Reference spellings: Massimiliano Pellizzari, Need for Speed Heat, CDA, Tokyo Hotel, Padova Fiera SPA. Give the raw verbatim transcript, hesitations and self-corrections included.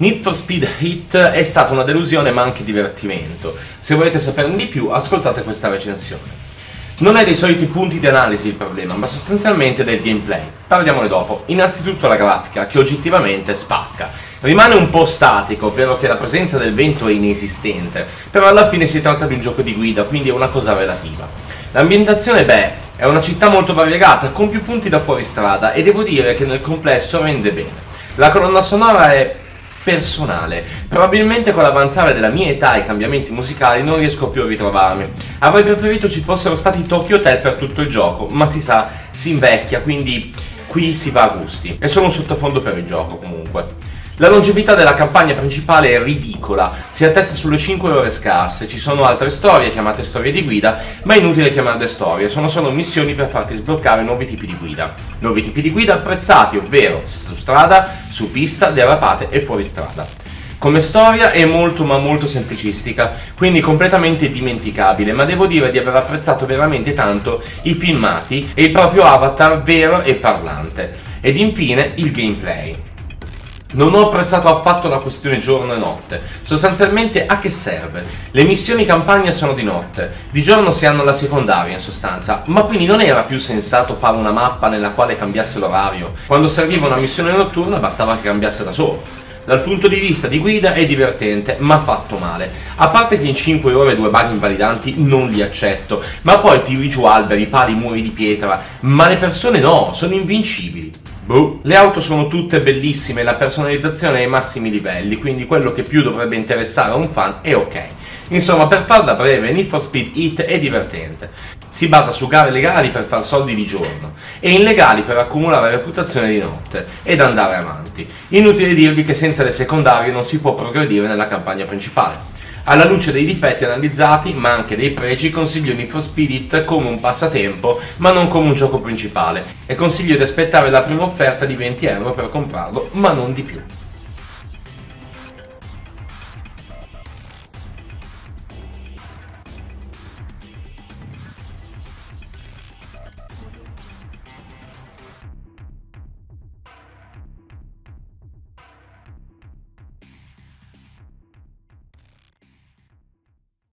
Need for Speed Heat è stata una delusione ma anche divertimento. Se volete saperne di più, ascoltate questa recensione. Non è dei soliti punti di analisi il problema, ma sostanzialmente del gameplay. Parliamone dopo. Innanzitutto la grafica, che oggettivamente spacca. Rimane un po' statico, ovvero che la presenza del vento è inesistente, però alla fine si tratta di un gioco di guida, quindi è una cosa relativa. L'ambientazione, beh, è una città molto variegata, con più punti da fuoristrada, e devo dire che nel complesso rende bene. La colonna sonora è personale. Probabilmente con l'avanzare della mia età e i cambiamenti musicali non riesco più a ritrovarmi. Avrei preferito ci fossero stati Tokyo Hotel per tutto il gioco, ma si sa, si invecchia, quindi qui si va a gusti. È solo un sottofondo per il gioco, comunque. La longevità della campagna principale è ridicola, si attesta sulle cinque ore scarse. Ci sono altre storie chiamate storie di guida, ma è inutile chiamarle storie, sono solo missioni per farti sbloccare nuovi tipi di guida. Nuovi tipi di guida apprezzati, ovvero su strada, su pista, derapate e fuoristrada. Come storia è molto ma molto semplicistica, quindi completamente dimenticabile, ma devo dire di aver apprezzato veramente tanto i filmati e il proprio avatar vero e parlante. Ed infine il gameplay. Non ho apprezzato affatto la questione giorno e notte. Sostanzialmente a che serve? Le missioni campagna sono di notte, di giorno si hanno la secondaria in sostanza, ma quindi non era più sensato fare una mappa nella quale cambiasse l'orario? Quando serviva una missione notturna bastava che cambiasse da solo. Dal punto di vista di guida è divertente, ma fatto male. A parte che in cinque ore due bug invalidanti non li accetto, ma poi tiri giù alberi, pali, muri di pietra, ma le persone no, sono invincibili. Boh. Le auto sono tutte bellissime, la personalizzazione è ai massimi livelli, quindi quello che più dovrebbe interessare a un fan è ok. Insomma, per farla breve, Need for Speed Heat è divertente. Si basa su gare legali per far soldi di giorno e illegali per accumulare reputazione di notte ed andare avanti. Inutile dirvi che senza le secondarie non si può progredire nella campagna principale. Alla luce dei difetti analizzati, ma anche dei pregi, consiglio Need for Speed Heat come un passatempo, ma non come un gioco principale, e consiglio di aspettare la prima offerta di venti euro per comprarlo, ma non di più.